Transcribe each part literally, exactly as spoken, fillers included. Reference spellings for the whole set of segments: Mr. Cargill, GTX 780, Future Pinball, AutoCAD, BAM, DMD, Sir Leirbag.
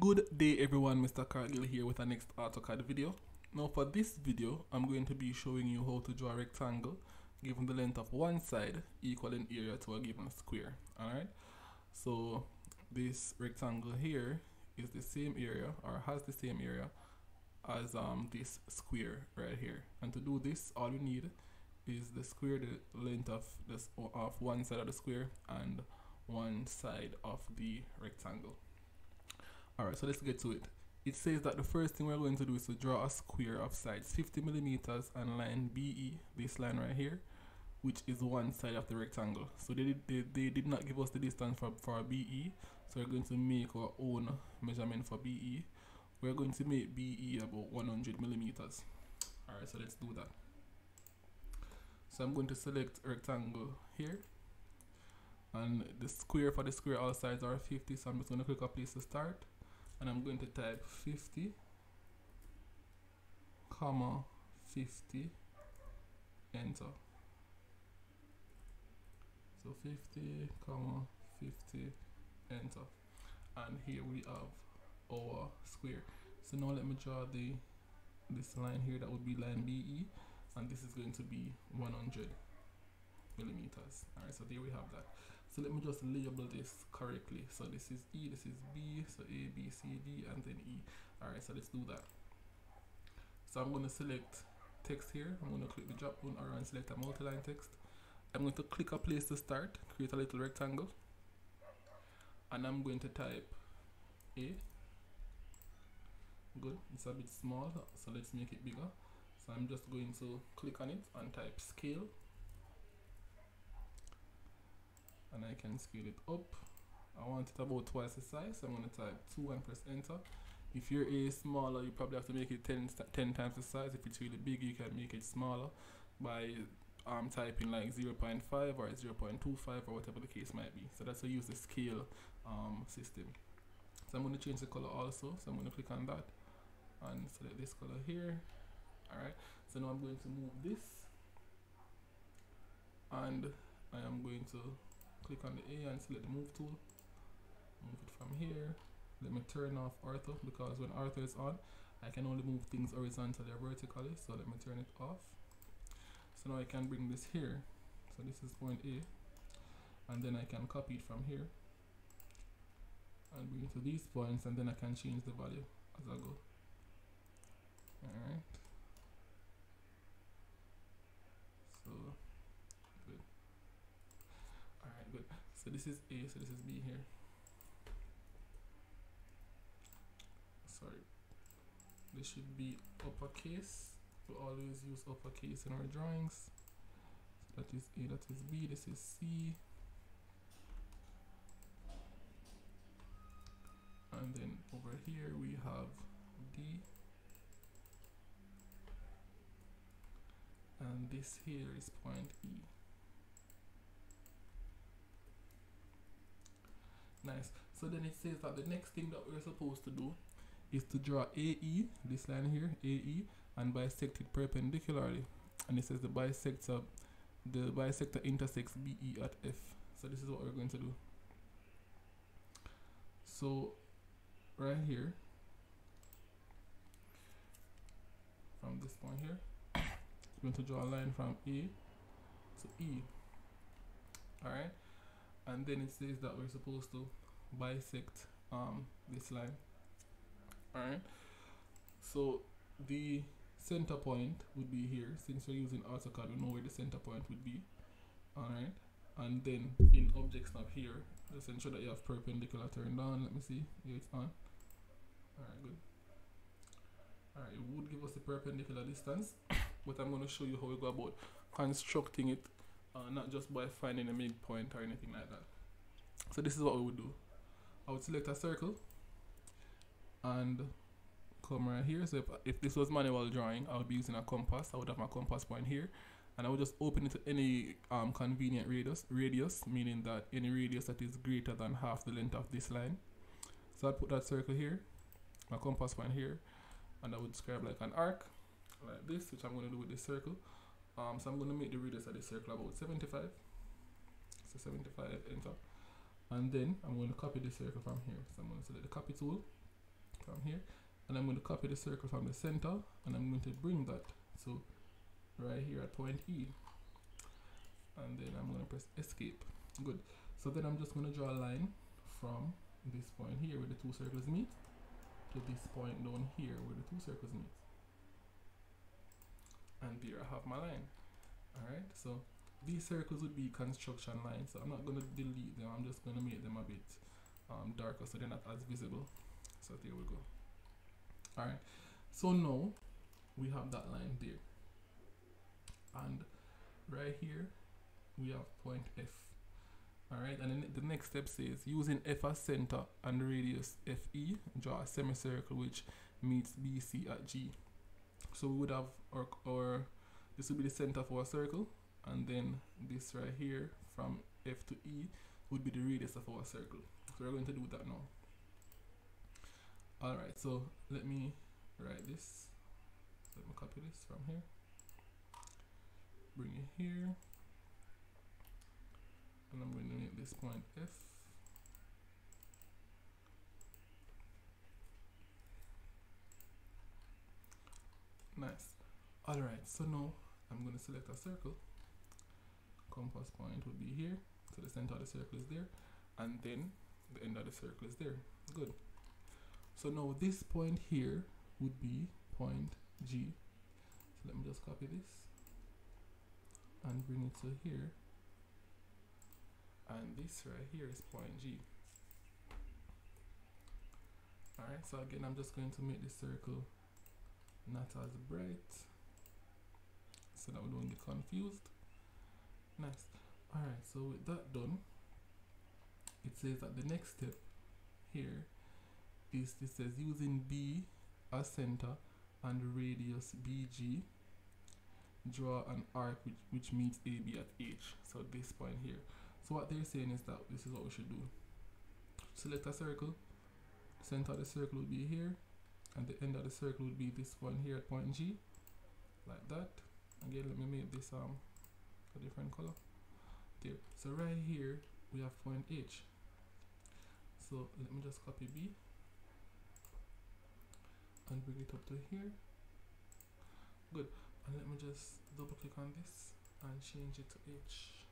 Good day everyone, Mister Cargill here with our next AutoCAD video. Now for this video, I'm going to be showing you how to draw a rectangle given the length of one side equal in area to a given square. Alright, so this rectangle here is the same area or has the same area as um, this square right here. And to do this, all you need is the square, the length of, this, of one side of the square and one side of the rectangle. Alright, so let's get to it. It says that the first thing we're going to do is to draw a square of sides fifty millimeters and line B E, this line right here, which is one side of the rectangle. So they did, they, they did not give us the distance for, for B E, so we're going to make our own measurement for B E. We're going to make B E about one hundred millimeters. Alright, so let's do that. So I'm going to select rectangle here. And the square for the square, all sides are fifty, so I'm just going to click a place to start. And I'm going to type fifty, comma, fifty, enter. So fifty, comma, fifty, enter. And here we have our square. So now let me draw the this line here, that would be line B E. And this is going to be one hundred millimeters. Alright, so there we have that. So let me just label this correctly. So this is E, this is B, so A, B, C, D, and then E. Alright, so let's do that. So I'm going to select text here. I'm going to click the drop down arrow and select a multi-line text. I'm going to click a place to start, create a little rectangle. And I'm going to type A. Good, it's a bit small, so let's make it bigger. So I'm just going to click on it and type scale. And I can scale it up. I want it about twice the size, so I'm going to type two and press enter. If your A is smaller, you probably have to make it ten, ten times the size. If it's really big, you can make it smaller by um, typing like zero point five or zero point two five or whatever the case might be. So that's how you use the scale um, system. So I'm going to change the color also, so I'm going to click on that and select this color here. Alright, so now I'm going to move this and I am going to click on the A and select the move tool, move it from here. Let me turn off ortho, because when ortho is on I can only move things horizontally or vertically, so let me turn it off. So now I can bring this here, so this is point A, and then I can copy it from here and bring it to these points, and then I can change the value as I go. Alright, so good. So this is A, so this is B here. Sorry. This should be uppercase. We always use uppercase in our drawings. So that is A, that is B, this is C. And then over here we have D. And this here is point E. Nice. So then it says that the next thing that we're supposed to do is to draw A E, this line here, A E, and bisect it perpendicularly. And it says the bisector, the bisector intersects B E at F. So this is what we're going to do. So right here, from this point here, we're going to draw a line from A to E. Alright. And then it says that we're supposed to bisect um, this line. Alright, so the center point would be here. Since we're using AutoCAD, we know where the center point would be. Alright, and then in object snap here, just ensure that you have perpendicular turned on. Let me see, here it's on. Alright, good. Alright, it would give us the perpendicular distance, but I'm going to show you how we go about constructing it. Uh, not just by finding a midpoint or anything like that. So this is what we would do. I would select a circle and come right here. So if, if this was manual drawing, I would be using a compass. I would have my compass point here, and I would just open it to any um, convenient radius, radius, meaning that any radius that is greater than half the length of this line. So I'd put that circle here, my compass point here, and I would describe like an arc, like this, which I'm going to do with this circle. Um, so I'm going to make the radius of the circle about seventy-five, so seventy-five, enter, and then I'm going to copy the circle from here, so I'm going to select the copy tool, from here, and I'm going to copy the circle from the center, and I'm going to bring that so right here at point E, and then I'm going to press escape. Good. So then I'm just going to draw a line from this point here where the two circles meet to this point down here where the two circles meet, and there I have my line. Alright, so these circles would be construction lines, so I'm not going to delete them, I'm just going to make them a bit um, darker so they're not as visible. So there we go. Alright, so now we have that line there, and right here we have point F. Alright, and then the next step says, using F as center and radius F E, draw a semicircle which meets B C at G. So we would have our, our this would be the center for our circle, and then this right here from F to E would be the radius of our circle. So we're going to do that now. Alright, so let me write this. Let me copy this from here. Bring it here. And I'm going to make this point F. Nice. Alright, so now I'm going to select a circle. Compass point would be here. So the center of the circle is there. And then the end of the circle is there. Good. So now this point here would be point G. So let me just copy this and bring it to here. And this right here is point G. Alright, so again, I'm just going to make this circle not as bright so that we don't get confused. Nice. Alright, so with that done, it says that the next step here is, it says using B as center and radius B G, draw an arc which, which meets A B at H. So this point here. So what they're saying is that this is what we should do. Select a circle, center of the circle would be here, and the end of the circle would be this one here at point G, like that. Again, let me make this um a different color. There. So right here we have point H. So let me just copy B and bring it up to here. Good. And let me just double click on this and change it to H.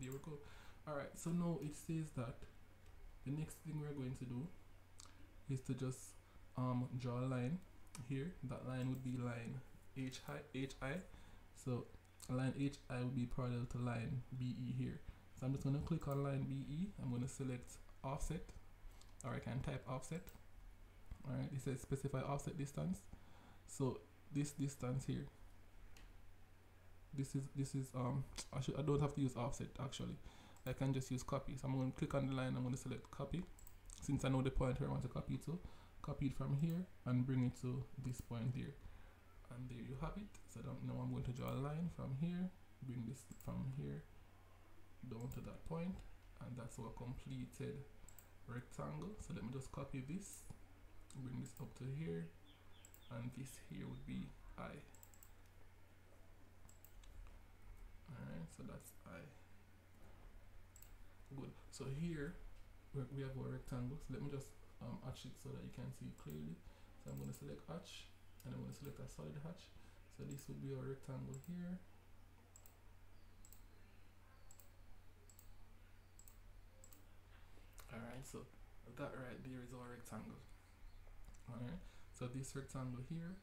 There we go. Alright, so now it says that the next thing we're going to do is to just um draw a line here. That line would be line H I, H I. So line H I would be parallel to line B E here. So I'm just going to click on line B E. I'm going to select offset, or I can type offset. Alright, it says specify offset distance. So this distance here, this is this is um I should I don't have to use offset actually. I can just use copy. So I'm going to click on the line. I'm going to select copy, since I know the point where I want to copy it to. Copy it from here and bring it to this point there. And there you have it. So now I'm going to draw a line from here, bring this from here down to that point, and that's our completed rectangle. So let me just copy this, bring this up to here, and this here would be I. Alright, so that's I. Good. So here we have our rectangle. So let me just um, hatch it so that you can see clearly. So I'm going to select hatch, and I'm going to select a solid hatch. So this will be our rectangle here. Alright, so that right there is our rectangle. Alright, so this rectangle here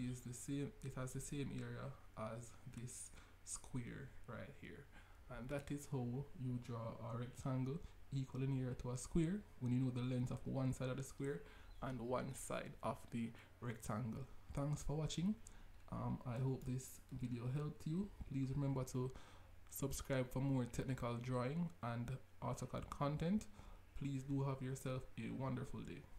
is the same, it has the same area as this square right here. And that is how you draw a rectangle equal in area to a square when you know the length of one side of the square and one side of the rectangle. Thanks for watching. um, I hope this video helped you. Please remember to subscribe for more technical drawing and AutoCAD content. Please do have yourself a wonderful day.